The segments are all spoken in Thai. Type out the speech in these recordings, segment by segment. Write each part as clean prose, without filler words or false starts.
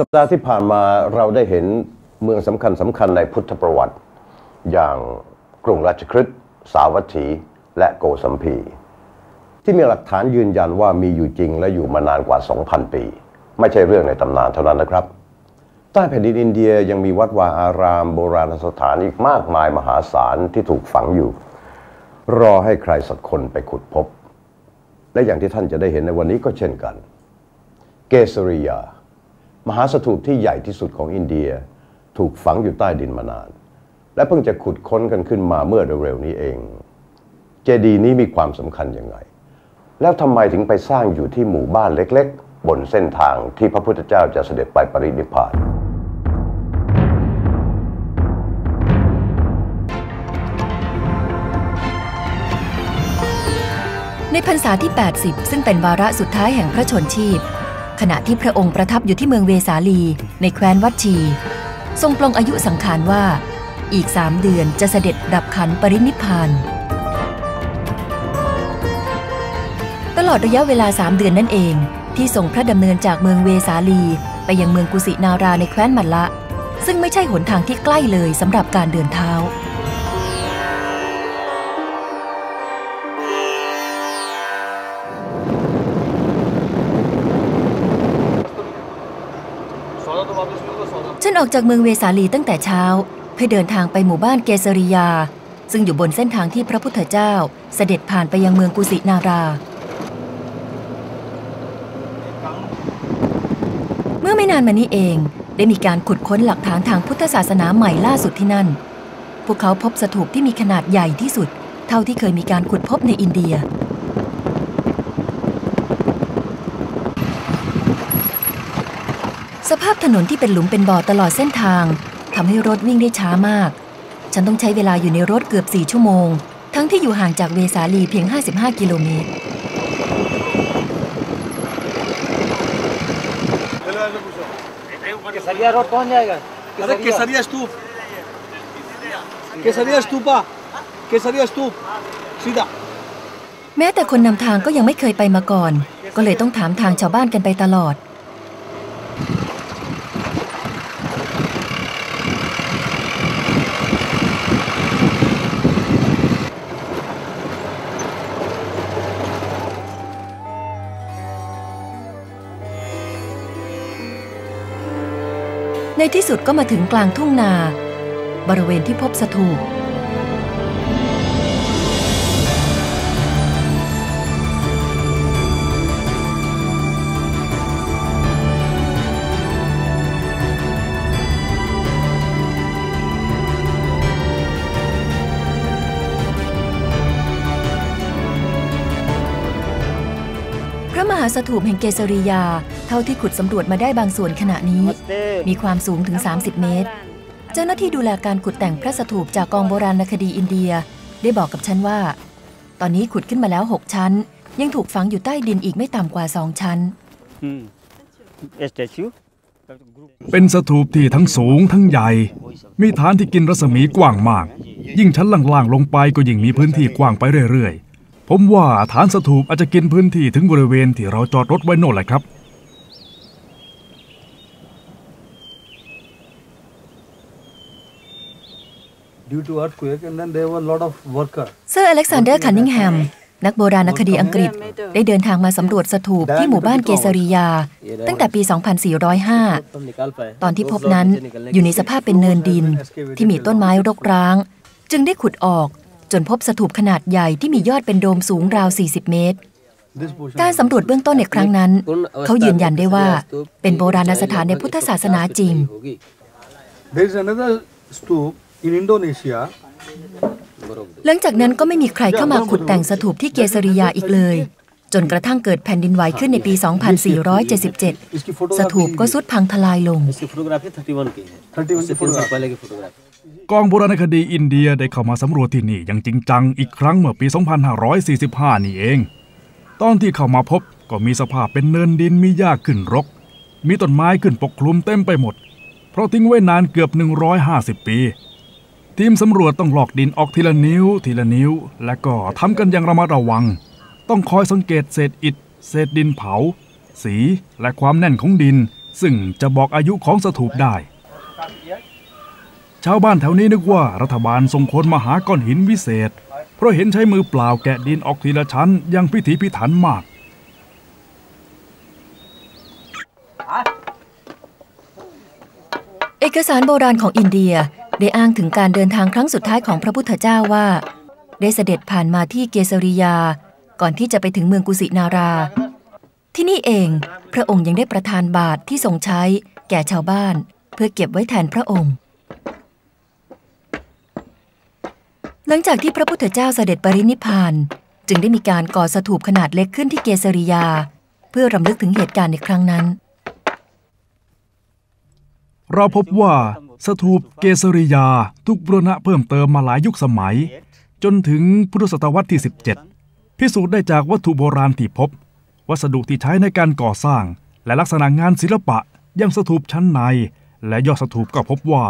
สัปดาห์ที่ผ่านมาเราได้เห็นเมืองสำคัญในพุทธประวัติอย่างกรุงราชคฤห์สาวัตถีและโกสัมพีที่มีหลักฐานยืนยันว่ามีอยู่จริงและอยู่มานานกว่า 2,000 ปีไม่ใช่เรื่องในตำนานเท่านั้นนะครับใต้แผ่นดินอินเดียยังมีวัดวาอารามโบราณสถานอีกมากมายมหาศาลที่ถูกฝังอยู่รอให้ใครสักคนไปขุดพบและอย่างที่ท่านจะได้เห็นในวันนี้ก็เช่นกันเกสรียามหาสถูปที่ใหญ่ที่สุดของอินเดียถูกฝังอยู่ใต้ดินมานานและเพิ่งจะขุดค้นกันขึ้นมาเมื่อเร็วๆนี้เองเจดีย์นี้มีความสำคัญยังไงแล้วทำไมถึงไปสร้างอยู่ที่หมู่บ้านเล็กๆบนเส้นทางที่พระพุทธเจ้าจะเสด็จไปปรินิพพานในพรรษาที่80ซึ่งเป็นวาระสุดท้ายแห่งพระชนชีพขณะที่พระองค์ประทับอยู่ที่เมืองเวสาลีในแคว้นวัชชีทรงปลงอายุสังขารว่าอีก3 เดือนจะเสด็จดับขันปรินิพพานตลอดระยะเวลา3 เดือนนั่นเองที่ทรงพระดำเนินจากเมืองเวสาลีไปยังเมืองกุสินาราในแคว้นมัลละซึ่งไม่ใช่หนทางที่ใกล้เลยสำหรับการเดินเท้าฉันออกจากเมืองเวสาลีตั้งแต่เช้าเพื่อเดินทางไปหมู่บ้านเกสรียาซึ่งอยู่บนเส้นทางที่พระพุทธเจ้าเสด็จผ่านไปยังเมืองกุสินาราเมื่อไม่นานมานี้เองได้มีการขุดค้นหลักฐานทางพุทธศาสนาใหม่ล่าสุดที่นั่นพวกเขาพบสถูปที่มีขนาดใหญ่ที่สุดเท่าที่เคยมีการขุดพบในอินเดียสภาพถนนที่เป็นหลุมเป็นบ่อตลอดเส้นทางทำให้รถวิ่งได้ช้ามากฉันต้องใช้เวลาอยู่ในรถเกือบ4 ชั่วโมงทั้งที่อยู่ห่างจากเวสาลีเพียง55 กิโลเมตรแม้แต่คนนำทางก็ยังไม่เคยไปมาก่อนก็เลยต้องถามทางชาวบ้านกันไปตลอดในที่สุดก็มาถึงกลางทุ่งนาบริเวณที่พบสถูปพระมหาสถูปแห่งเกสรียาเท่าที่ขุดสำรวจมาได้บางส่วนขณะนี้มีความสูงถึง30 เมตรเจ้าหน้าที่ดูแลการขุดแต่งพระสถูปจากกองโบราณคดีอินเดียได้บอกกับฉันว่าตอนนี้ขุดขึ้นมาแล้ว6 ชั้นยังถูกฝังอยู่ใต้ดินอีกไม่ต่ำกว่า2 ชั้นเป็นสถูปที่ทั้งสูงทั้งใหญ่มีฐานที่กินรัศมีกว้างมากยิ่งชั้นล่างๆลงไปก็ยิ่งมีพื้นที่กว้างไปเรื่อยๆผมว่าฐานสถูปอาจจะกินพื้นที่ถึงบริเวณที่เราจอดรถไว้โน่นแหละครับเซอร์อเล็กซานเดอร์ คันนิงแฮมนักโบราณคดีอังกฤษได้เดินทางมาสำรวจสถูปที่หมู่บ้านเกสรียาตั้งแต่ปี 2405 ตอนที่พบนั้นอยู่ในสภาพเป็นเนินดินที่มีต้นไม้รกร้างจึงได้ขุดออกจนพบสถูปขนาดใหญ่ที่มียอดเป็นโดมสูงราว40 เมตรการสำรวจเบื้องต้นในครั้งนั้นเขายืนยันได้ว่าเป็นโบราณสถานในพุทธศาสนาจริงหลังจากนั้นก็ไม่มีใครเข้ามาขุดแต่งสถูปที่เกสรียาอีกเลยจนกระทั่งเกิดแผ่นดินไหวขึ้นในปี 2477 สถูปก็ทรุดพังทลายลงกองโบราณคดีอินเดียได้เข้ามาสำรวจที่นี่อย่างจริงจังอีกครั้งเมื่อปี 2545 นี่เองตอนที่เข้ามาพบก็มีสภาพเป็นเนินดินมีหญ้าขึ้นรกมีต้นไม้ขึ้นปกคลุมเต็มไปหมดเพราะทิ้งไว้นานเกือบ150 ปีทีมสำรวจต้องหลอกดินออกทีละนิ้วและก็ทำกันอย่างระมัดระวังต้องคอยสังเกตเศษอิฐเศษดินเผาสีและความแน่นของดิน ซึ่งจะบอกอายุของสถูปได้ชาวบ้านแถวนี้นึกว่ารัฐบาลส่งคนมาหาก้อนหินวิเศษเพราะเห็นใช้มือเปล่าแกะดินออกทีละชั้นยังพิถีพิถันมากเอกสารโบราณของอินเดียได้อ้างถึงการเดินทางครั้งสุดท้ายของพระพุทธเจ้าว่าได้เสด็จผ่านมาที่เกสรียาก่อนที่จะไปถึงเมืองกุสินาราที่นี่เองพระองค์ยังได้ประทานบาตรที่ทรงใช้แก่ชาวบ้านเพื่อเก็บไว้แทนพระองค์หลังจากที่พระพุทธเจ้าเสด็จปรินิพพานจึงได้มีการก่อสถูปขนาดเล็กขึ้นที่เกสรียาเพื่อรำลึกถึงเหตุการณ์ในครั้งนั้นเราพบว่าสถูปเกสรียาถูกบูรณะเพิ่มเติมมาหลายยุคสมัยจนถึงพุทธศตวรรษที่17พิสูจน์ได้จากวัตถุโบราณที่พบวัสดุที่ใช้ในการก่อสร้างและลักษณะงานศิลปะยังสถูปชั้นในและยอดสถูปก็พบว่า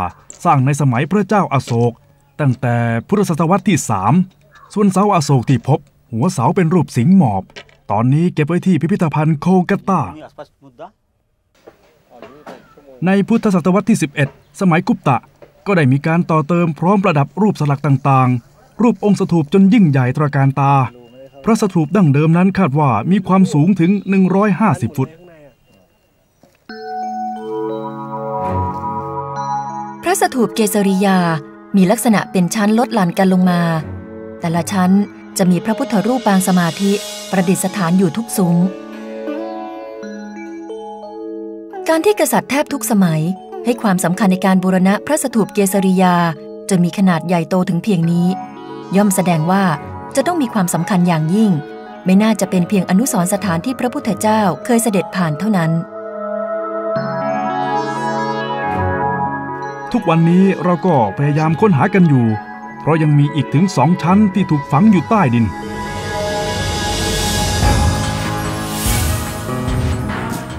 สร้างในสมัยพระเจ้าอโศกตั้งแต่พุทธศตวรรษที่3ส่วนเสาอโศกที่พบหัวเสาเป็นรูปสิงห์หมอบตอนนี้เก็บไว้ที่พิพิธภัณฑ์โคลกัตตาในพุทธศตวรรษที่11สมัยกุปตะก็ได้มีการต่อเติมพร้อมประดับรูปสลักต่างๆรูปองค์สถูปจนยิ่งใหญ่ตระการตาพระสถูปดั้งเดิมนั้นคาดว่ามีความสูงถึง150ฟุตพระสถูปเกสรียามีลักษณะเป็นชั้นลดหลั่นกันลงมาแต่ละชั้นจะมีพระพุทธรูปปางสมาธิประดิษฐานอยู่ทุกซุ้มการที่กษัตริย์แทบทุกสมัยให้ความสำคัญในการบูรณะพระสถูปเกสรียาจนมีขนาดใหญ่โตถึงเพียงนี้ย่อมแสดงว่าจะต้องมีความสำคัญอย่างยิ่งไม่น่าจะเป็นเพียงอนุสรณ์สถานที่พระพุทธเจ้าเคยเสด็จผ่านเท่านั้นทุกวันนี้เราก็พยายามค้นหากันอยู่เพราะยังมีอีกถึง2ชั้นที่ถูกฝังอยู่ใต้ดิน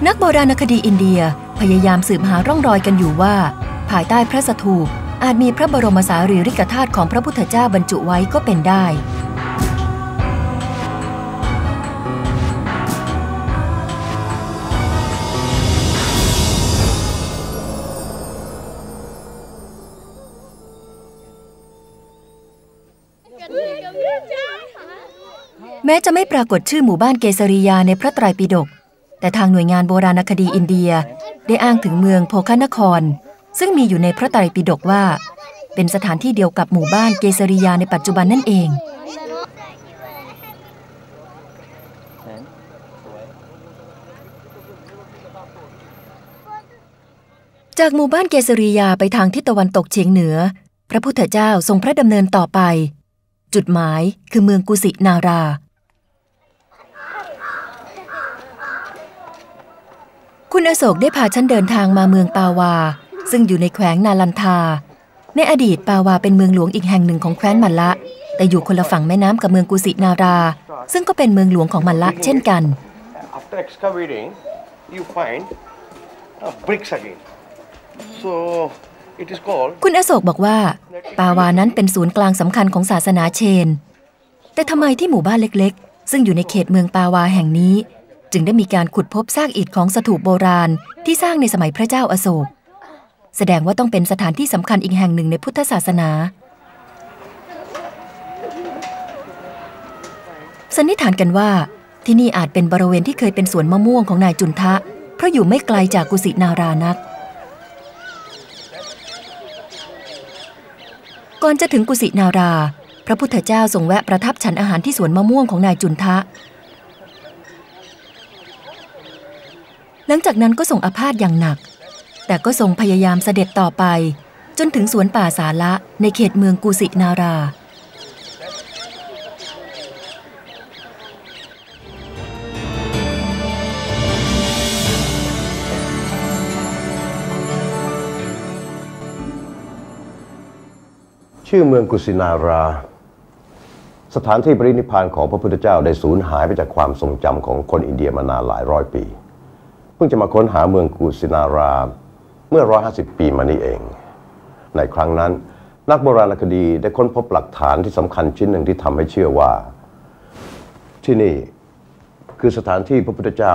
นักโบราณคดีอินเดียพยายามสืบหาร่องรอยกันอยู่ว่าภายใต้พระสถูปอาจมีพระบรมสารีริกธาตุของพระพุทธเจ้าบรรจุไว้ก็เป็นได้แม้จะไม่ปรากฏชื่อหมู่บ้านเกสรียาในพระไตรปิฎกแต่ทางหน่วยงานโบราณคดีอินเดียได้อ้างถึงเมืองโภคานครซึ่งมีอยู่ในพระไตรปิฎกว่าเป็นสถานที่เดียวกับหมู่บ้านเกสรียาในปัจจุบันนั่นเองจากหมู่บ้านเกสรียาไปทางทิศตะวันตกเฉียงเหนือพระพุทธเจ้าทรงพระดำเนินต่อไปจุดหมายคือเมืองกุสินาราคุณอโศกได้พาฉันเดินทางมาเมืองปาวาซึ่งอยู่ในแขวงนาลันทาในอดีตปาวาเป็นเมืองหลวงอีกแห่งหนึ่งของแคว้นมัลละแต่อยู่คนละฝั่งแม่น้ำกับเมืองกุสินาราซึ่งก็เป็นเมืองหลวงของมัลละเช่นกันคุณอโศกบอกว่าปาวานั้นเป็นศูนย์กลางสำคัญของศาสนาเชนแต่ทำไมที่หมู่บ้านเล็กๆซึ่งอยู่ในเขตเมืองปาวาแห่งนี้จึงได้มีการขุดพบซากอิฐของสถูปโบราณที่สร้างในสมัยพระเจ้าอโศกแสดงว่าต้องเป็นสถานที่สำคัญอีกแห่งหนึ่งในพุทธศาสนาสันนิษฐานกันว่าที่นี่อาจเป็นบริเวณที่เคยเป็นสวนมะม่วงของนายจุนทะเพราะอยู่ไม่ไกลจากกุสินารานักก่อนจะถึงกุสินาราพระพุทธเจ้าทรงแวะประทับฉันอาหารที่สวนมะม่วงของนายจุนทะหลังจากนั้นก็ทรงอาพาธอย่างหนักแต่ก็ทรงพยายามเสด็จต่อไปจนถึงสวนป่าสาละในเขตเมืองกุสินาราชื่อเมืองกุสินาราสถานที่ปรินิพพานของพระพุทธเจ้าได้สูญหายไปจากความทรงจำของคนอินเดียมานานหลายร้อยปีเพิ่งจะมาค้นหาเมืองกุสินาราเมื่อ150ปีมานี้เองในครั้งนั้นนักโบราณคดีได้ค้นพบหลักฐานที่สำคัญชิ้นหนึ่งที่ทำให้เชื่อว่าที่นี่คือสถานที่พระพุทธเจ้า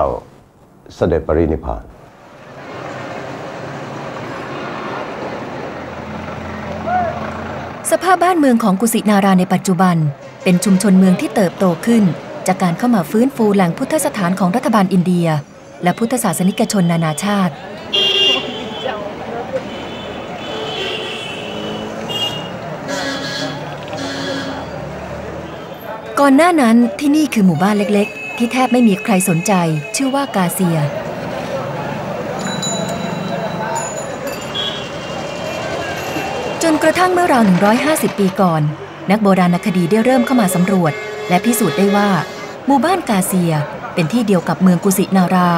เสด็จปรินิพพาน สภาพบ้านเมืองของกุสินาราในปัจจุบันเป็นชุมชนเมืองที่เติบโตขึ้นจากการเข้ามาฟื้นฟูแหล่งพุทธสถานของรัฐบาลอินเดียและพุทธศาสนิกชนนานาชาติก่อนหน้านั้นที่นี่คือหมู่บ้านเล็กๆที่แทบไม่มีใครสนใจชื่อว่ากาเซียจนกระทั่งเมื่อราว150 ปีก่อนนักโบราณคดีได้เริ่มเข้ามาสำรวจและพิสูจน์ได้ว่าหมู่บ้านกาเซียเป็นที่เดียวกับเมืองกุสินารา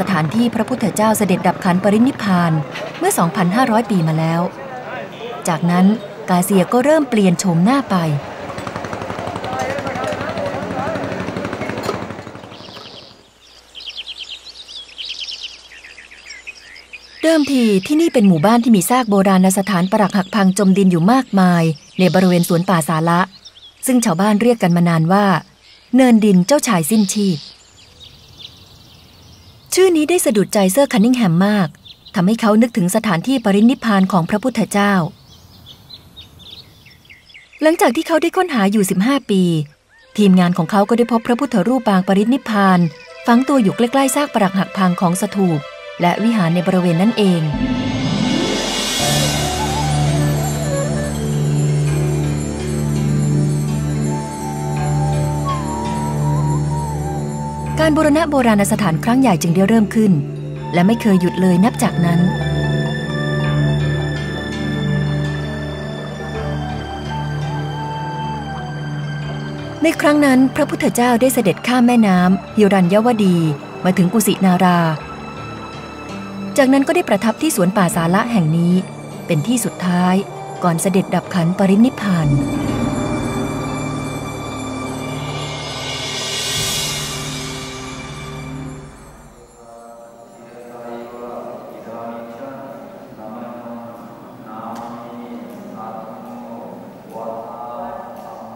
สถานที่พระพุทธเจ้าเสด็จดับขันปรินิพพานเมื่อ 2,500 ปีมาแล้วจากนั้นกาเซียก็เริ่มเปลี่ยนโฉมหน้าไปเดิมทีที่นี่เป็นหมู่บ้านที่มีซากโบราณสถานปรักหักพังจมดินอยู่มากมายในบริเวณสวนป่าสาระซึ่งชาวบ้านเรียกกันมานานว่าเนินดินเจ้าชายสิ้นชีพชื่อนี้ได้สะดุดใจเซอร์คันนิงแฮมมากทำให้เขานึกถึงสถานที่ปรินิพพานของพระพุทธเจ้าหลังจากที่เขาได้ค้นหาอยู่15 ปีทีมงานของเขาก็ได้พบพระพุทธรูปปางปรินิพพานฝังตัวอยู่ใกล้ๆซากปรักหักพังของสถูปและวิหารในบริเวณนั่นเองการบูรณะโบราณสถานครั้งใหญ่จึงได้เริ่มขึ้นและไม่เคยหยุดเลยนับจากนั้นในครั้งนั้นพระพุทธเจ้าได้เสด็จข้ามแม่น้ำหิรัญยวดีมาถึงกุสินาราจากนั้นก็ได้ประทับที่สวนป่าสาระแห่งนี้เป็นที่สุดท้ายก่อนเสด็จดับขันปรินิพพาน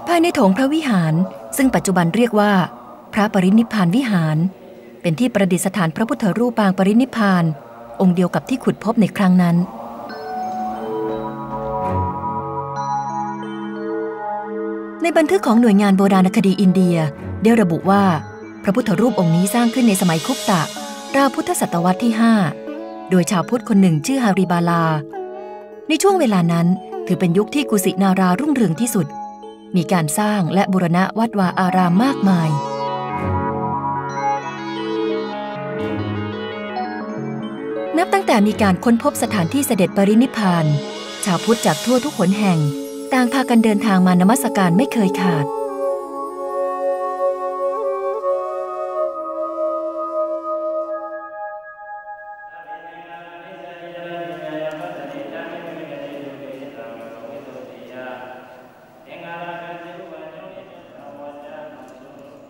ภายในโถงพระวิหารซึ่งปัจจุบันเรียกว่าพระปรินิพพานวิหารเป็นที่ประดิษฐานพระพุทธรูปปางปรินิพพานองค์เดียวกับที่ขุดพบในครั้งนั้นในบันทึกของหน่วยงานโบราณคดีอินเดียได้ระบุว่าพระพุทธรูปองค์นี้สร้างขึ้นในสมัยคุปตะราวพุทธศตวรรษที่ 5โดยชาวพุทธคนหนึ่งชื่อฮาริบาลาในช่วงเวลานั้นถือเป็นยุคที่กุสินารารุ่งเรืองที่สุดมีการสร้างและบูรณะวัดวาอารามมากมายนับตั้งแต่มีการค้นพบสถานที่เสด็จปรินิพพานชาวพุทธจากทั่วทุกหนแห่งต่างพากันเดินทางมานมัสการไม่เคยขาด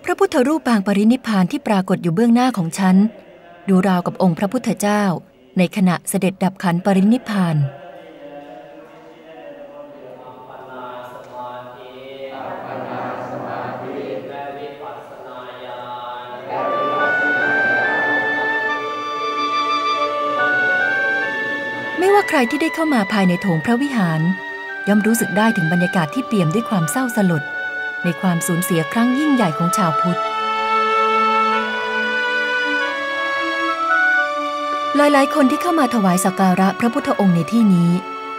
พระพุทธรูปปางปรินิพพานที่ปรากฏอยู่เบื้องหน้าของฉันดูราวกับองค์พระพุทธเจ้าในขณะเสด็จดับขันปรินิพพานไม่ว่าใครที่ได้เข้ามาภายในโถงพระวิหารย่อมรู้สึกได้ถึงบรรยากาศที่เปี่ยมด้วยความเศร้าสลดในความสูญเสียครั้งยิ่งใหญ่ของชาวพุทธหลายๆคนที่เข้ามาถวายสักการะพระพุทธองค์ในที่นี้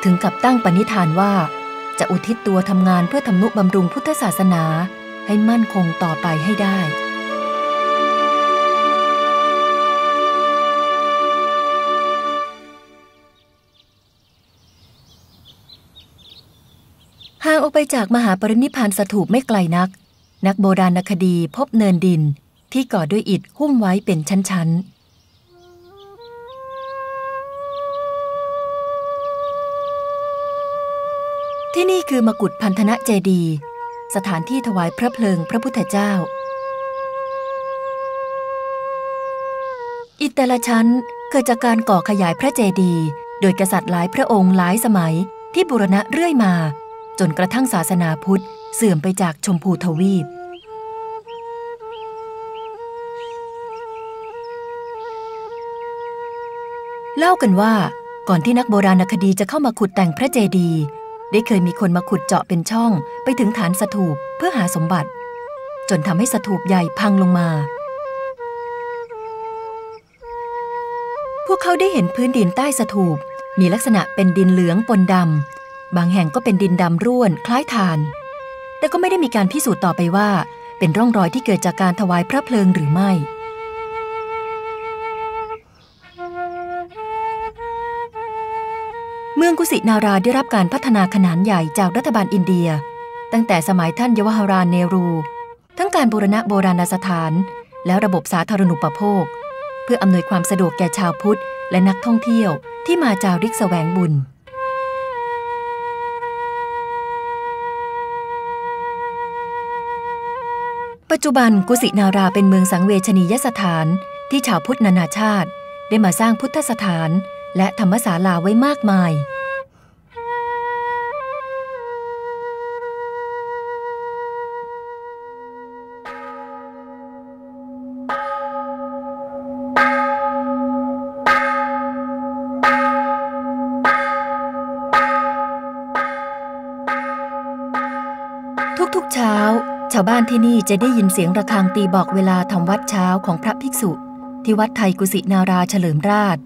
ถึงกับตั้งปณิธานว่าจะอุทิศตัวทำงานเพื่อทำนุบำรุงพุทธศาสนาให้มั่นคงต่อไปให้ได้ห่างออกไปจากมหาปรินิพพานสถูปไม่ไกลนักนักโบราณคดีพบเนินดินที่ก่อด้วยอิฐหุ้มไว้เป็นชั้นๆที่นี่คือมกุฏพันธนะเจดีย์สถานที่ถวายพระเพลิงพระพุทธเจ้าอิฐแต่ละชั้นเกิดจากการก่อขยายพระเจดีย์โดยกษัตริย์หลายพระองค์หลายสมัยที่บูรณะเรื่อยมาจนกระทั่งศาสนาพุทธเสื่อมไปจากชมพูทวีปเล่ากันว่าก่อนที่นักโบราณคดีจะเข้ามาขุดแต่งพระเจดีย์ ได้เคยมีคนมาขุดเจาะเป็นช่องไปถึงฐานสถูปเพื่อหาสมบัติจนทำให้สถูปใหญ่พังลงมาพวกเขาได้เห็นพื้นดินใต้สถูปมีลักษณะเป็นดินเหลืองปนดำบางแห่งก็เป็นดินดำร่วนคล้ายถ่านแต่ก็ไม่ได้มีการพิสูจน์ต่อไปว่าเป็นร่องรอยที่เกิดจากการถวายพระเพลิงหรือไม่เมืองกุสินาราได้รับการพัฒนาขนาดใหญ่จากรัฐบาลอินเดียตั้งแต่สมัยท่านเยาวหราเนรูทั้งการบูรณะโบราณสถานและระบบสาธารณูปโภคเพื่ออำนวยความสะดวกแก่ชาวพุทธและนักท่องเที่ยวที่มาจาริกแสวงบุญปัจจุบันกุสินาราเป็นเมืองสังเวชนียสถานที่ชาวพุทธนานาชาติได้มาสร้างพุทธสถานและธรรมศาลาไว้มากมายทุกๆเช้าชาวบ้านที่นี่จะได้ยินเสียงระฆังตีบอกเวลาทำวัดเช้าของพระภิกษุที่วัดไทยกุสินาราเฉลิมราช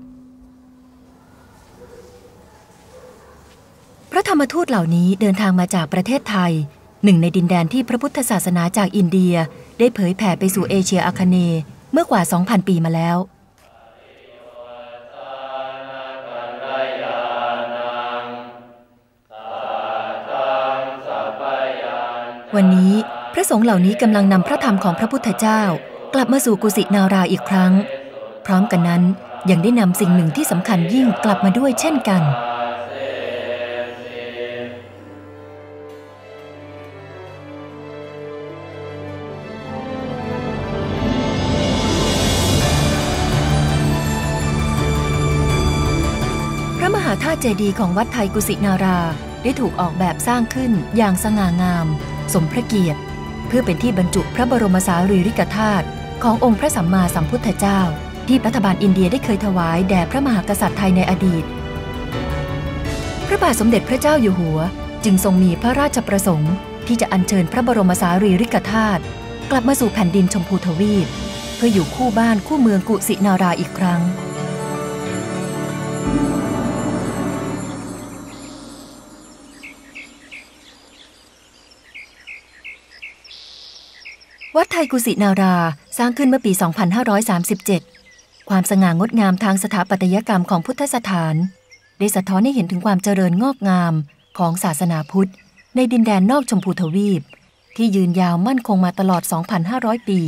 พระธรรมทูตเหล่านี้เดินทางมาจากประเทศไทยหนึ่งในดินแดนที่พระพุทธศาสนาจากอินเดียได้เผยแผ่ไปสู่เอเชียอาคเนย์เมื่อกว่า 2,000 ปีมาแล้ววันนี้พระสงฆ์เหล่านี้กำลังนำพระธรรมของพระพุทธเจ้ากลับมาสู่กุสินาราอีกครั้งพร้อมกันนั้นยังได้นำสิ่งหนึ่งที่สำคัญยิ่งกลับมาด้วยเช่นกันพระมหาธาตุเจดีย์ของวัดไทยกุสินาราได้ถูกออกแบบสร้างขึ้นอย่างสง่างามสมพระเกียรติเพื่อเป็นที่บรรจุพระบรมสารีริกธาตุขององค์พระสัมมาสัมพุทธเจ้าที่รัฐบาลอินเดียได้เคยถวายแด่พระมหากษัตริย์ไทยในอดีตพระบาทสมเด็จพระเจ้าอยู่หัวจึงทรงมีพระราชประสงค์ที่จะอัญเชิญพระบรมสารีริกธาตุกลับมาสู่แผ่นดินชมพูทวีปเพื่ออยู่คู่บ้านคู่เมืองกุสินาราอีกครั้งวัดไทยกุสินาราสร้างขึ้นเมื่อปี 2537 ความสง่างดงามทางสถาปัตยกรรมของพุทธสถานได้สะท้อนให้เห็นถึงความเจริญงอกงามของศาสนาพุทธในดินแดนนอกชมพูทวีปที่ยืนยาวมั่นคงมาตลอด 2,500 ปี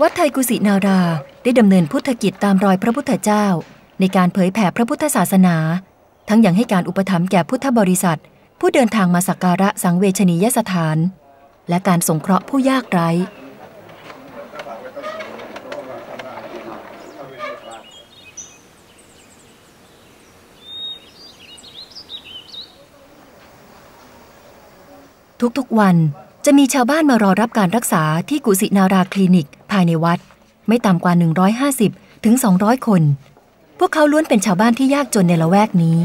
วัดไทยกุสินาราได้ดำเนินพุทธกิจตามรอยพระพุทธเจ้าในการเผยแผ่พระพุทธศาสนาทั้งยังให้การอุปถัมภ์แก่พุทธบริษัทผู้เดินทางมาสักการะสังเวชนียสถานและการสงเคราะห์ผู้ยากไร้ทุกๆวันจะมีชาวบ้านมารอรับการรักษาที่กุสินาราคลินิกภายในวัดไม่ต่ำกว่า 150 ถึง 200 คนพวกเขาล้วนเป็นชาวบ้านที่ยากจนในละแวกนี้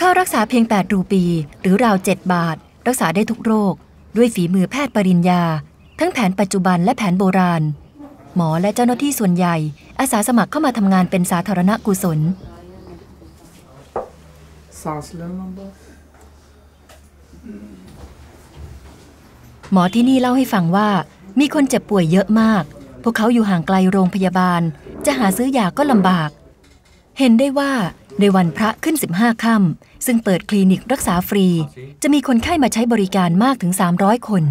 ค่ารักษาเพียง8รูปีหรือราว 7 บาทรักษาได้ทุกโรคด้วยฝีมือแพทย์ปริญญาทั้งแผนปัจจุบันและแผนโบราณหมอและเจ้าหน้าที่ส่วนใหญ่อาสาสมัครเข้ามาทำงานเป็นสาธารณกุศลหมอที่นี่เล่าให้ฟังว่ามีคนเจ็บป่วยเยอะมากพวกเขาอยู่ห่างไกลโรงพยาบาลจะหาซื้อยาก็ลำบากเห็นได้ว่าในวันพระขึ้น15ค่ำซึ่งเปิดคลินิกรักษาฟรีจะมีคนไข้มาใช้บริการมากถึง300คน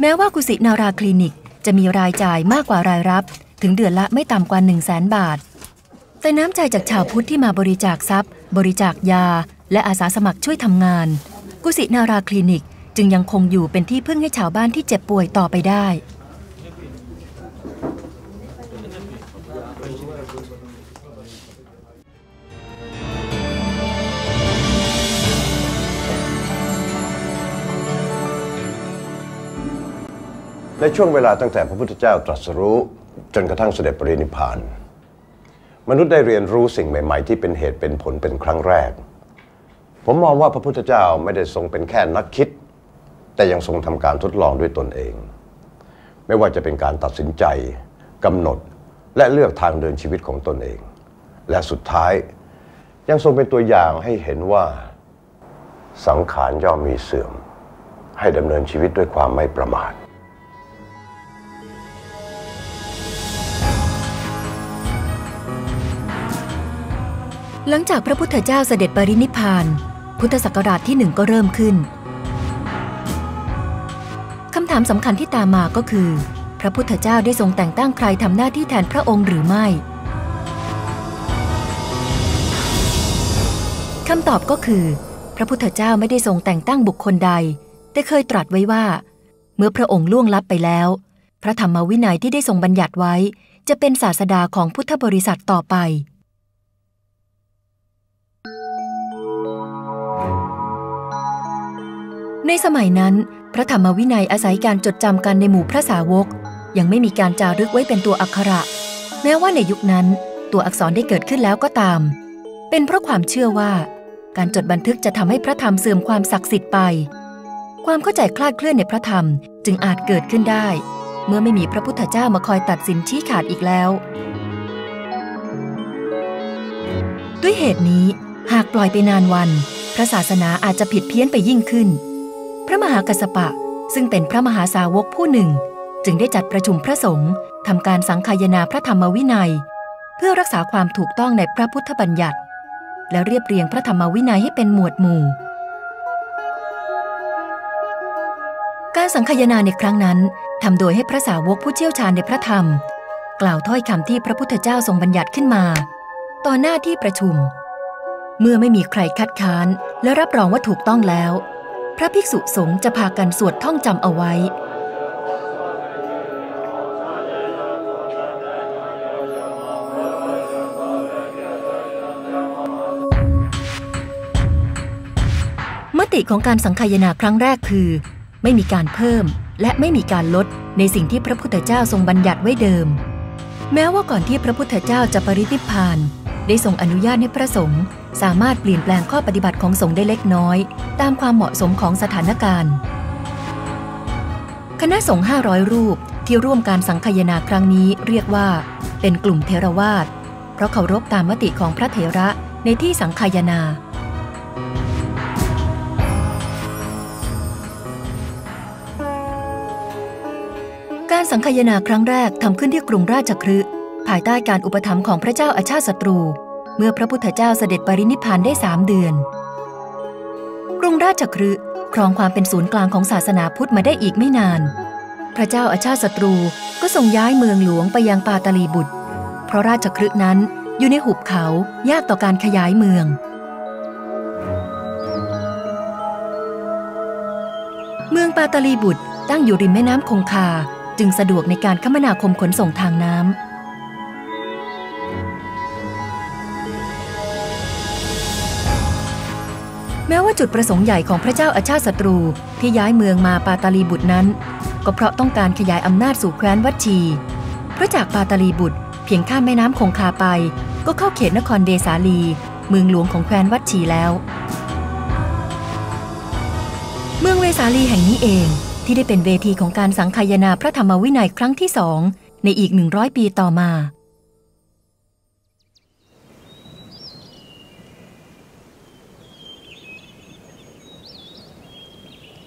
แม้ว่ากุสินาราคลินิกจะมีรายจ่ายมากกว่ารายรับถึงเดือนละไม่ต่ำกว่า 100,000 บาทแต่น้ำใจจากชาวพุทธที่มาบริจาคทรัพย์บริจาคยาและอาสาสมัครช่วยทำงานกุสินาราคลินิกจึงยังคงอยู่เป็นที่พึ่งให้ชาวบ้านที่เจ็บป่วยต่อไปได้ ในช่วงเวลาตั้งแต่พระพุทธเจ้าตรัสรู้จนกระทั่งเสด็จปรินิพพานมนุษย์ได้เรียนรู้สิ่งใหม่ๆที่เป็นเหตุเป็นผลเป็นครั้งแรกผมมองว่าพระพุทธเจ้าไม่ได้ทรงเป็นแค่นักคิดแต่ยังทรงทำการทดลองด้วยตนเองไม่ว่าจะเป็นการตัดสินใจกำหนดและเลือกทางเดินชีวิตของตนเองและสุดท้ายยังทรงเป็นตัวอย่างให้เห็นว่าสังขารย่อมมีเสื่อมให้ดำเนินชีวิตด้วยความไม่ประมาทหลังจากพระพุทธเจ้าเสด็จปรินิพพานพุทธศักราชที่ 1ก็เริ่มขึ้นคำถามสำคัญที่ตามมาก็คือพระพุทธเจ้าได้ทรงแต่งตั้งใครทำหน้าที่แทนพระองค์หรือไม่คำตอบก็คือพระพุทธเจ้าไม่ได้ทรงแต่งตั้งบุคคลใดแต่เคยตรัสไว้ว่าเมื่อพระองค์ล่วงลับไปแล้วพระธรรมวินัยที่ได้ทรงบัญญัติไว้จะเป็นศาสดาของพุทธบริษัทต่อไปในสมัยนั้นพระธรรมวินัยอาศัยการจดจำกันในหมู่พระสาวกยังไม่มีการจารึกไว้เป็นตัวอักขระแม้ว่าในยุคนั้นตัวอักษรได้เกิดขึ้นแล้วก็ตามเป็นเพราะความเชื่อว่าการจดบันทึกจะทำให้พระธรรมเสื่อมความศักดิ์สิทธิ์ไปความเข้าใจคลาดเคลื่อนในพระธรรมจึงอาจเกิดขึ้นได้เมื่อไม่มีพระพุทธเจ้ามาคอยตัดสินชี้ขาดอีกแล้วด้วยเหตุนี้หากปล่อยไปนานวันพระศาสนาอาจจะผิดเพี้ยนไปยิ่งขึ้นพระมหากัสสปะซึ่งเป็นพระมหาสาวกผู้หนึ่งจึงได้จัดประชุมพระสงฆ์ทำการสังฆายนาพระธรรมวินัยเพื่อรักษาความถูกต้องในพระพุทธบัญญัติและเรียบเรียงพระธรรมวินัยให้เป็นหมวดหมู่การสังฆายนาในครั้งนั้นทำโดยให้พระสาวกผู้เชี่ยวชาญในพระธรรมกล่าวถ้อยคำที่พระพุทธเจ้าทรงบัญญัติขึ้นมาต่อหน้าที่ประชุมเมื่อไม่มีใครคัดค้านและรับรองว่าถูกต้องแล้วพระภิกษุสงฆ์จะพากันสวดท่องจำเอาไว้มติของการสังฆายนาครั้งแรกคือไม่มีการเพิ่มและไม่มีการลดในสิ่งที่พระพุทธเจ้าทรงบัญญัติไว้เดิมแม้ว่าก่อนที่พระพุทธเจ้าจะปรินิพพานได้ทรงอนุญาตให้พระสงฆ์สามารถเปลี่ยนแปลงข้อปฏิบัติของสงฆ์ได้เล็กน้อยตามความเหมาะสมของสถานการณ์คณะสงฆ์500รูปที่ร่วมการสังฆายนาครั้งนี้เรียกว่าเป็นกลุ่มเถรวาทเพราะเคารพตามมติของพระเถระในที่สังฆายนาการสังฆายนาครั้งแรกทำขึ้นที่กรุงราชคฤห์ภายใต้การอุปถัมภ์ของพระเจ้าอาชาติศัตรูเมื่อพระพุทธเจ้าเสด็จปรินิพพานได้3 เดือนกรุงราชคฤห์ครองความเป็นศูนย์กลางของศาสนาพุทธมาได้อีกไม่นานพระเจ้าอาชาติศัตรูก็ทรงย้ายเมืองหลวงไปยังปาตลีบุตรเพราะราชคฤห์นั้นอยู่ในหุบเขายากต่อการขยายเมืองเมืองปาตลีบุตรตั้งอยู่ริมแม่น้ำคงคาจึงสะดวกในการคมนาคมขนส่งทางน้ำแม้ว่าจุดประสงค์ใหญ่ของพระเจ้าอาชาติศัตรูที่ย้ายเมืองมาปาตาลีบุตรนั้นก็เพราะต้องการขยายอำนาจสู่แคว้นวัชชีเพราะจากปาตาลีบุตรเพียงข้ามแม่น้ำคงคาไปก็เข้าเขตนครเดสาลีเมืองหลวงของแคว้นวัชชีแล้วเมืองเวสาลีแห่งนี้เองที่ได้เป็นเวทีของการสังฆายนาพระธรรมวินัยครั้งที่2ในอีก100 ปีต่อมา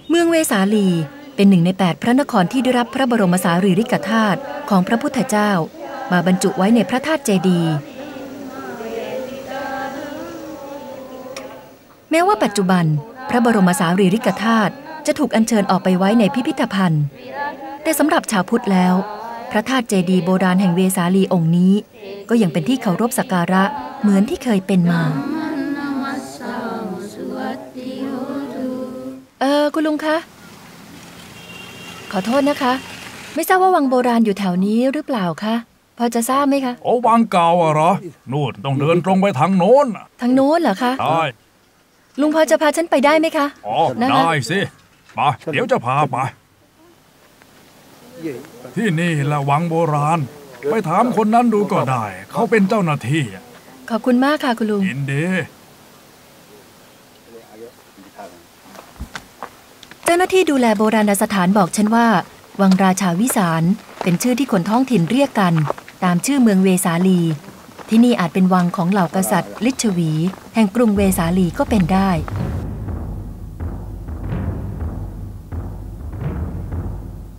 เมืองเวสาลีเป็นหนึ่งใน8พระนครที่ได้รับพระบรมสารีริกธาตุของพระพุทธเจ้ามาบรรจุไว้ในพระธาตุเจดีย์แม้ว่าปัจจุบันพระบรมสารีริกธาตุจะถูกอัญเชิญออกไปไว้ในพิพิธภัณฑ์แต่สำหรับชาวพุทธแล้วพระธาตุเจดีย์โบราณแห่งเวสาลีองค์นี้ก็ยังเป็นที่เคารพสักการะเหมือนที่เคยเป็นมาคุณลุงคะขอโทษนะคะไม่ทราบว่าวังโบราณอยู่แถวนี้หรือเปล่าคะ พอจะทราบไหมคะโอ้วังเก่าอะเหรอนู่นต้องเดินตรงไปทางโน้นทางโน้นเหรอคะได้ลุงพอจะพาฉันไปได้ไหมคะอ๋อได้สิไปเดี๋ยวจะพาไปที่นี่ละวังโบราณไปถามคนนั้นดูก็ได้เขาเป็นเจ้าหน้าที่ขอบคุณมากค่ะคุณลุงยินดีเจ้าหน้าที่ดูแลโบราณสถานบอกฉันว่าวังราชาวิสารเป็นชื่อที่คนท้องถิ่นเรียกกันตามชื่อเมืองเวสาลีที่นี่อาจเป็นวังของเหล่ากษัตริย์ลิชวีแห่งกรุงเวสาลีก็เป็นได้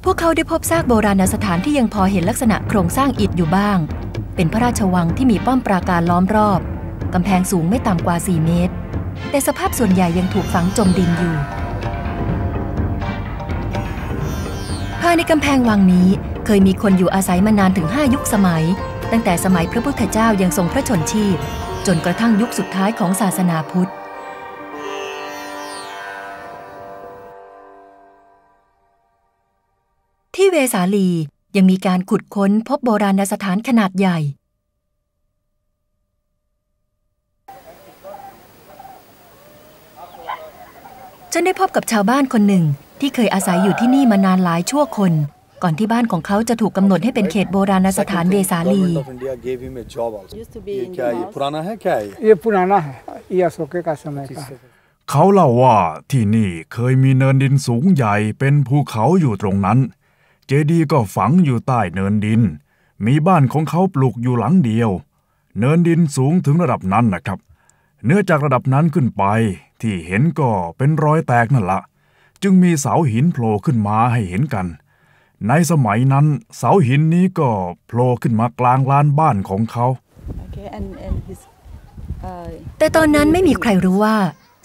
พวกเขาได้พบซากโบราณสถานที่ยังพอเห็นลักษณะโครงสร้างอิฐอยู่บ้างเป็นพระราชวังที่มีป้อมปราการล้อมรอบกำแพงสูงไม่ต่ำกว่า4 เมตรแต่สภาพส่วนใหญ่ยังถูกฝังจมดินอยู่ภายในกำแพงวังนี้เคยมีคนอยู่อาศัยมานานถึง5 ยุคสมัยตั้งแต่สมัยพระพุทธเจ้ายังทรงพระชนชีพจนกระทั่งยุคสุดท้ายของศาสนาพุทธที่เวสาลียังมีการขุดค้นพบโบราณสถานขนาดใหญ่ฉันได้พบกับชาวบ้านคนหนึ่งที่เคยอาศัยอยู่ที่นี่มานานหลายชั่วคนก่อนที่บ้านของเขาจะถูกกำหนดให้เป็นเขตโบราณสถานเวสาลีเขาเล่าว่าที่นี่เคยมีเนินดินสูงใหญ่เป็นภูเขาอยู่ตรงนั้นเจดีย์ก็ฝังอยู่ใต้เนินดินมีบ้านของเขาปลูกอยู่หลังเดียวเนินดินสูงถึงระดับนั้นนะครับเนื้อจากระดับนั้นขึ้นไปที่เห็นก็เป็นรอยแตกนั่นละจึงมีเสาหินโผล่ขึ้นมาให้เห็นกันในสมัยนั้นเสาหินนี้ก็โผล่ขึ้นมากลางลานบ้านของเขา แต่ตอนนั้นไม่มีใครรู้ว่า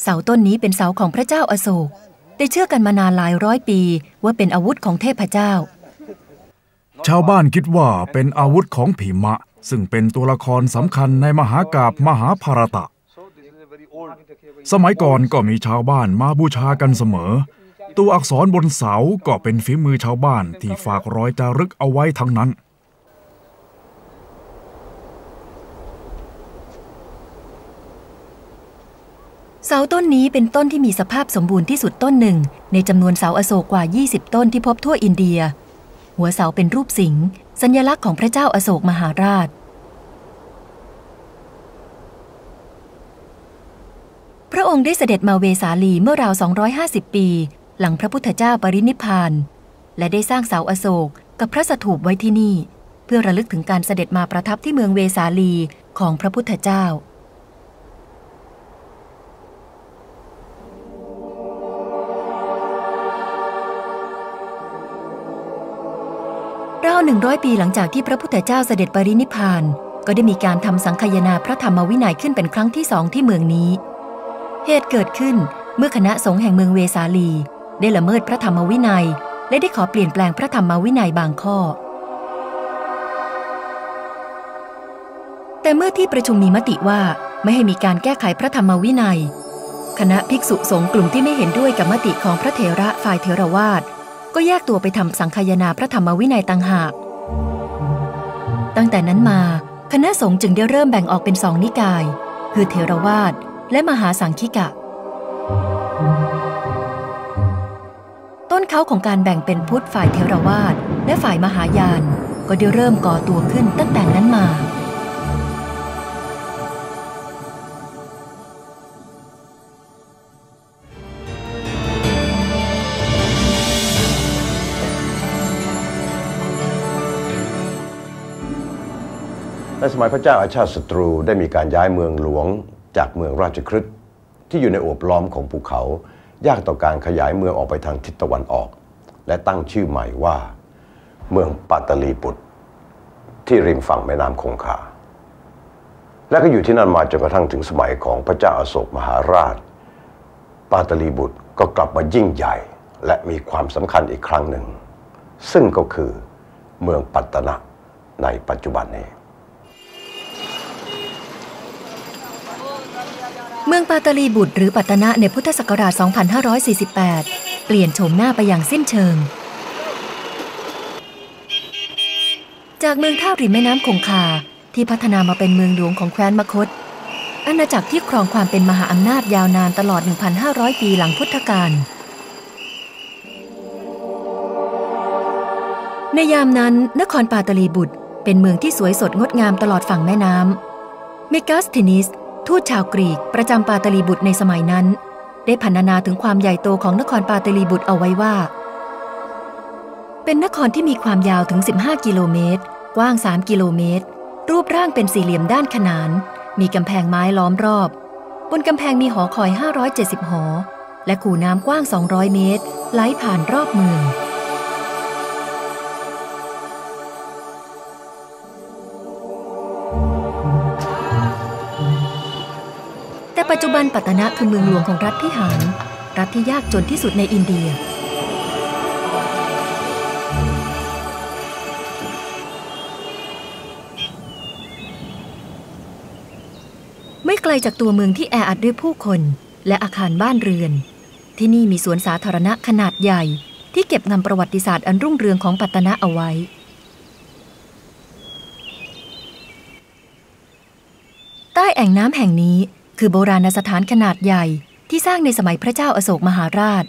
เสาต้นนี้เป็นเสาของพระเจ้าอโศกแต่เชื่อกันมานานหลายร้อยปีว่าเป็นอาวุธของเทพเจ้าชาวบ้านคิดว่าเป็นอาวุธของผีมะซึ่งเป็นตัวละครสำคัญในมหากาพย์มหาภารตะสมัยก่อนก็มีชาวบ้านมาบูชากันเสมอตัวอักษรบนเสาก็เป็นฝีมือชาวบ้านที่ฝากรอยจารึกเอาไว้ทั้งนั้นเสาต้นนี้เป็นต้นที่มีสภาพสมบูรณ์ที่สุดต้นหนึ่งในจำนวนเสาอโศกกว่า20ต้นที่พบทั่วอินเดียหัวเสาเป็นรูปสิงห์สัญลักษณ์ของพระเจ้าอโศกมหาราชพระองค์ได้เสด็จมาเวสาลีเมื่อราว250ปีหลังพระพุทธเจ้าปรินิพพานและได้สร้างเสาอโศกกับพระสถูปไว้ที่นี่เพื่อระลึกถึงการเสด็จมาประทับที่เมืองเวสาลีของพระพุทธเจ้าราว100 ปีหลังจากที่พระพุทธเจ้าเสด็จปรินิพพานก็ได้มีการทำสังฆยนาพระธรรมวินัยขึ้นเป็นครั้งที่2ที่เมืองนี้เหตุเกิดขึ้นเมื่อคณะสงฆ์แห่งเมืองเวสาลีได้ละเมิดพระธรรมวินัยและได้ขอเปลี่ยนแปลงพระธรรมวินัยบางข้อแต่เมื่อที่ประชุมมีมติว่าไม่ให้มีการแก้ไขพระธรรมวินัยคณะภิกษุสงฆ์กลุ่มที่ไม่เห็นด้วยกับมติของพระเถระฝ่ายเถรวาทก็แยกตัวไปทำสังฆยนาพระธรรมวินัยต่างหากตั้งแต่นั้นมาคณะสงฆ์จึงได้เริ่มแบ่งออกเป็น2 นิกายคือเถรวาทและมหาสังคิกะต้นเค้าของการแบ่งเป็นพุทธฝ่ายเทรวาทและฝ่ายมหายานก็ได้เริ่มก่อตัวขึ้นตั้งแต่นั้นมาในสมัยพระเจ้าอาชาติศัตรูได้มีการย้ายเมืองหลวงจากเมืองราชคฤห์ที่อยู่ในโอบล้อมของภูเขายากต่อการขยายเมืองออกไปทางทิศตะวันออกและตั้งชื่อใหม่ว่าเมืองปาตลีปุตที่ริมฝั่งแม่น้ำคงคาและก็อยู่ที่นั่นมาจนกระทั่งถึงสมัยของพระเจ้าอโศกมหาราชปาตลีปุตก็กลับมายิ่งใหญ่และมีความสำคัญอีกครั้งหนึ่งซึ่งก็คือเมืองปัตตนะในปัจจุบันนี้เมืองปาตลีบุตรหรือปัตตนะในพุทธศักราช 2548 เปลี่ยนโฉมหน้าไปอย่างสิ้นเชิง จากเมืองท่าริมแม่น้ำคงคาที่พัฒนามาเป็นเมืองหลวงของแคว้นมคธอาณาจักรที่ครองความเป็นมหาอำนาจยาวนานตลอด 1,500 ปีหลังพุทธกาลในยามนั้นนครปาตลีบุตรเป็นเมืองที่สวยสดงดงามตลอดฝั่งแม่น้ำเมกาสเทนิสทูตชาวกรีกประจำปาตลีบุตรในสมัยนั้นได้พรรณนาถึงความใหญ่โตของนครปาตลีบุตรเอาไว้ว่าเป็นนครที่มีความยาวถึง15กิโลเมตรกว้าง3กิโลเมตรรูปร่างเป็นสี่เหลี่ยมด้านขนานมีกำแพงไม้ล้อมรอบบนกำแพงมีหอคอย570หอและคูน้ำกว้าง200เมตรไหลผ่านรอบเมืองแต่ปัจจุบันปัตตนะคือเมืองหลวงของรัฐพิหารรัฐที่ยากจนที่สุดในอินเดียไม่ไกลจากตัวเมืองที่แออัดด้วยผู้คนและอาคารบ้านเรือนที่นี่มีสวนสาธารณะขนาดใหญ่ที่เก็บงำประวัติศาสตร์อันรุ่งเรืองของปัตตนะเอาไว้ใต้แอ่งน้ำแห่งนี้คือโบราณสถานขนาดใหญ่ที่สร้างในสมัยพระเจ้าอโศกมหาราช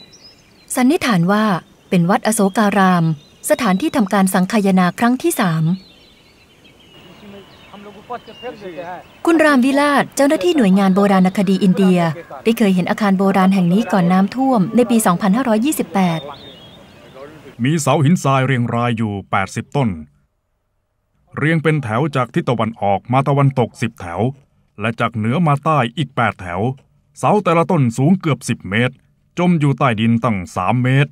สันนิษฐานว่าเป็นวัดอโศการามสถานที่ทำการสังคายนาครั้งที่3คุณรามวิลาศเจ้าหน้าที่หน่วยงานโบราณคดีอินเดียได้เคยเห็นอาคารโบราณแห่งนี้ก่อนน้ำท่วมในปี 2528 มีเสาหินทรายเรียงรายอยู่ 80 ต้นเรียงเป็นแถวจากทิศตะวันออกมาตะวันตก 10 แถวและจากเหนือมาใต้อีก 8 แถวเสาแต่ละต้นสูงเกือบ 10 เมตรจมอยู่ใต้ดินตั้ง 3 เมตร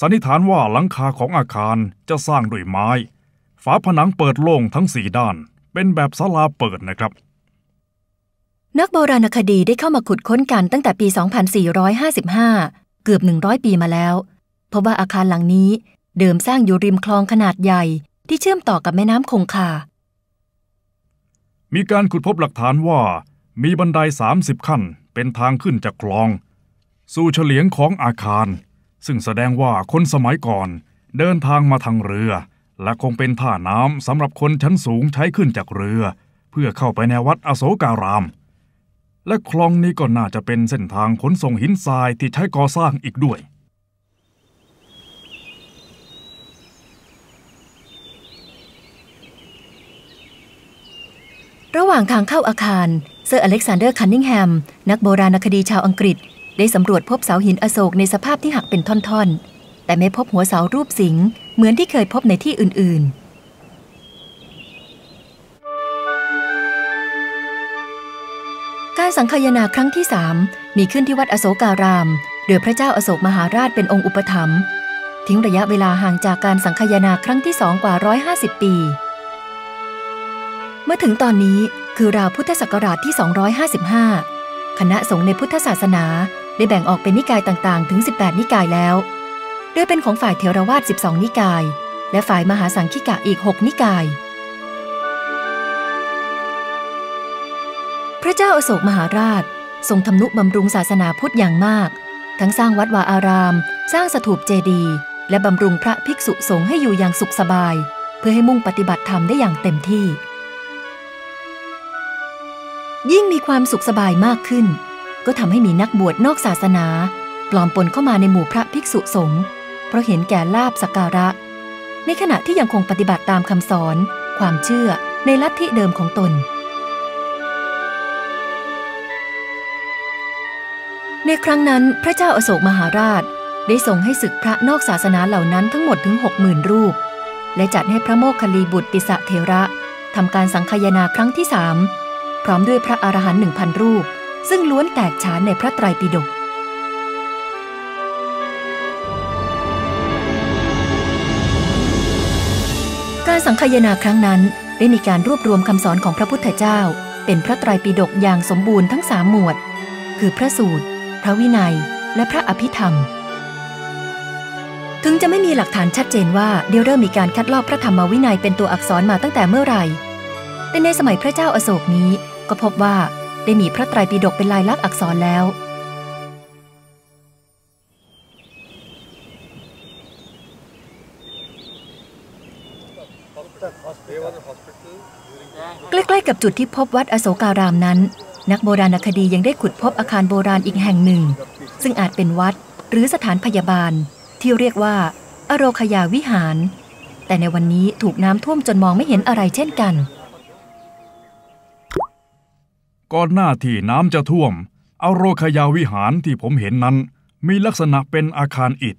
สันนิษฐานว่าหลังคาของอาคารจะสร้างด้วยไม้ฝาผนังเปิดโล่งทั้ง 4 ด้านเป็นแบบศาลาเปิดนะครับนักโบราณคดีได้เข้ามาขุดค้นกันตั้งแต่ปี 2455 เกือบ 100 ปีมาแล้วเพราะว่าอาคารหลังนี้เดิมสร้างอยู่ริมคลองขนาดใหญ่ที่เชื่อมต่อกับแม่น้ำคงคามีการขุดพบหลักฐานว่ามีบันได30ขั้นเป็นทางขึ้นจากคลองสู่เฉลียงของอาคารซึ่งแสดงว่าคนสมัยก่อนเดินทางมาทางเรือและคงเป็นท่าน้ำสำหรับคนชั้นสูงใช้ขึ้นจากเรือเพื่อเข้าไปในวัดอโศการามและคลองนี้ก็น่าจะเป็นเส้นทางขนส่งหินทรายที่ใช้ก่อสร้างอีกด้วยระหว่างทางเข้าอาคารเซอร์อเล็กซานเดอร์คันนิงแฮมนักโบราณคดีชาวอังกฤษได้สำรวจพบเสาหินอโศกในสภาพที่หักเป็นท่อนๆแต่ไม่พบหัวเสารูปสิงห์เหมือนที่เคยพบในที่อื่นๆการสังคายนาครั้งที่3มีขึ้นที่วัดอโศการามโดยพระเจ้าอโศกมหาราชเป็นองค์อุปถัมภ์ทิ้งระยะเวลาห่างจากการสังคายนาครั้งที่2กว่า150ปีเมื่อถึงตอนนี้คือราวพุทธศักราชที่255คณะสงฆ์ในพุทธศาสนาได้แบ่งออกเป็นนิกายต่างๆถึง18นิกายแล้วโดยเป็นของฝ่ายเถรวาท12นิกายและฝ่ายมหาสังคิกะอีก6นิกายพระเจ้าอโศกมหาราชทรงทำนุบำรุงศาสนาพุทธอย่างมากทั้งสร้างวัดวาอารามสร้างสถูปเจดีย์และบำรุงพระภิกษุสงฆ์ให้อยู่อย่างสุขสบายเพื่อให้มุ่งปฏิบัติธรรมได้อย่างเต็มที่ยิ่งมีความสุขสบายมากขึ้นก็ทำให้มีนักบวชนอกศาสนาปลอมปนเข้ามาในหมู่พระภิกษุสงฆ์เพราะเห็นแก่ลาภสักการะในขณะที่ยังคงปฏิบัติตามคำสอนความเชื่อในลัทธิเดิมของตนในครั้งนั้นพระเจ้าอโศกมหาราชได้ส่งให้ศึกพระนอกศาสนาเหล่านั้นทั้งหมดถึง 60,000 รูปและจัดให้พระโมคคัลลีบุตรติสะเถระทำการสังคายนาครั้งที่3พร้อมด้วยพระอรหันต์ 1,000 รูปซึ่งล้วนแตกฉานในพระไตรปิฎกการสังคายนาครั้งนั้นได้มีการรวบรวมคำสอนของพระพุทธเจ้าเป็นพระไตรปิฎกอย่างสมบูรณ์ทั้ง3หมวดคือพระสูตรพระวินัยและพระอภิธรรมถึงจะไม่มีหลักฐานชัดเจนว่าได้เริ่มมีการคัดลอกพระธรรมวินัยเป็นตัวอักษรมาตั้งแต่เมื่อไหร่แต่ในสมัยพระเจ้าอโศกนี้ก็พบว่าได้มีพระไตรปิฎกเป็นลายลักษณ์อักษรแล้ว ใกล้ๆกับจุดที่พบวัดอโศการามนั้นนักโบราณคดียังได้ขุดพบอาคารโบราณอีกแห่งหนึ่งซึ่งอาจเป็นวัดหรือสถานพยาบาลที่เรียกว่าอโรคยาวิหารแต่ในวันนี้ถูกน้ำท่วมจนมองไม่เห็นอะไรเช่นกันก่อนหน้าที่น้ำจะท่วมอโรคยาวิหารที่ผมเห็นนั้นมีลักษณะเป็นอาคารอิฐ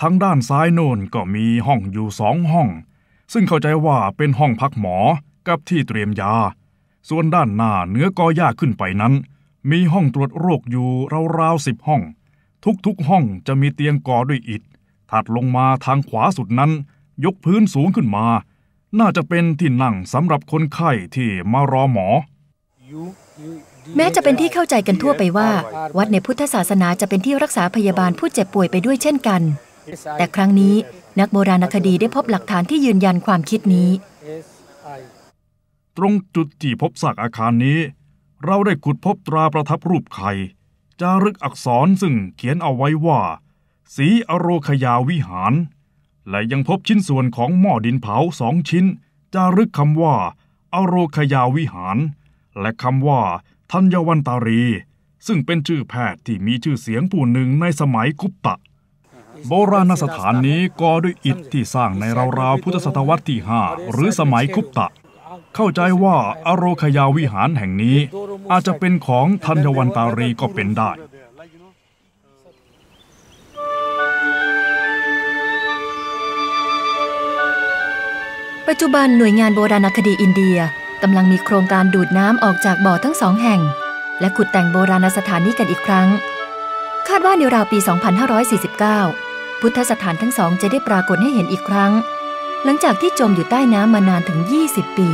ทางด้านซ้ายโน่นก็มีห้องอยู่2 ห้องซึ่งเข้าใจว่าเป็นห้องพักหมอกับที่เตรียมยาส่วนด้านหน้าเหนือกอหญ้าขึ้นไปนั้นมีห้องตรวจโรคอยู่ราวๆ10 ห้องทุกๆห้องจะมีเตียงก่อด้วยอิฐถัดลงมาทางขวาสุดนั้นยกพื้นสูงขึ้นมาน่าจะเป็นที่นั่งสำหรับคนไข้ที่มารอหมอแม้จะเป็นที่เข้าใจกันทั่วไปว่าวัดในพุทธศาสนาจะเป็นที่รักษาพยาบาลผู้เจ็บป่วยไปด้วยเช่นกันแต่ครั้งนี้นักโบราณคดีได้พบหลักฐานที่ยืนยันความคิดนี้ตรงจุดที่พบซากอาคารนี้เราได้ขุดพบตราประทับรูปไข่จารึกอักษรซึ่งเขียนเอาไว้ว่าศรีอโรคยาวิหารและยังพบชิ้นส่วนของหม้อดินเผา2 ชิ้นจารึกคำว่าอโรคยาวิหารและคำว่าธัญวันตารีซึ่งเป็นชื่อแพทย์ที่มีชื่อเสียงผู้หนึ่งในสมัยกุปตะโบราณสถานนี้ก่อด้วยอิฐที่สร้างในราวๆพุทธศตวรรษที่5หรือสมัยกุปตะเข้าใจว่าอโรคยาวิหารแห่งนี้อาจจะเป็นของธัญวันตารีก็เป็นได้ปัจจุบันหน่วยงานโบราณคดีอินเดียกำลังมีโครงการดูดน้ำออกจากบ่อทั้ง2 แห่งและขุดแต่งโบราณสถานนี้กันอีกครั้งคาดว่าในราวปี 2549 พุทธสถานทั้ง2จะได้ปรากฏให้เห็นอีกครั้งหลังจากที่จมอยู่ใต้น้ำมานานถึง20 ปี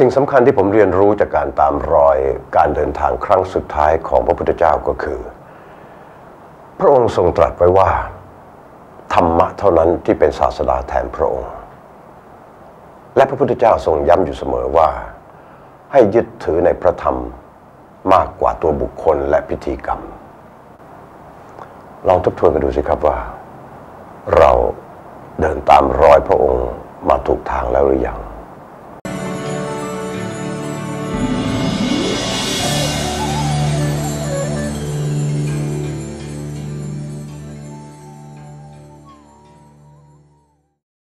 สิ่งสำคัญที่ผมเรียนรู้จากการตามรอยการเดินทางครั้งสุดท้ายของพระพุทธเจ้าก็คือพระองค์ทรงตรัสไว้ว่าธรรมะเท่านั้นที่เป็นศาสดาแทนพระองค์และพระพุทธเจ้าทรงย้ำอยู่เสมอว่าให้ยึดถือในพระธรรมมากกว่าตัวบุคคลและพิธีกรรมลองทบทวนกันดูสิครับว่าเราเดินตามรอยพระองค์มาถูกทางแล้วหรือยัง